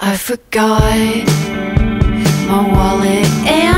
I forgot my wallet and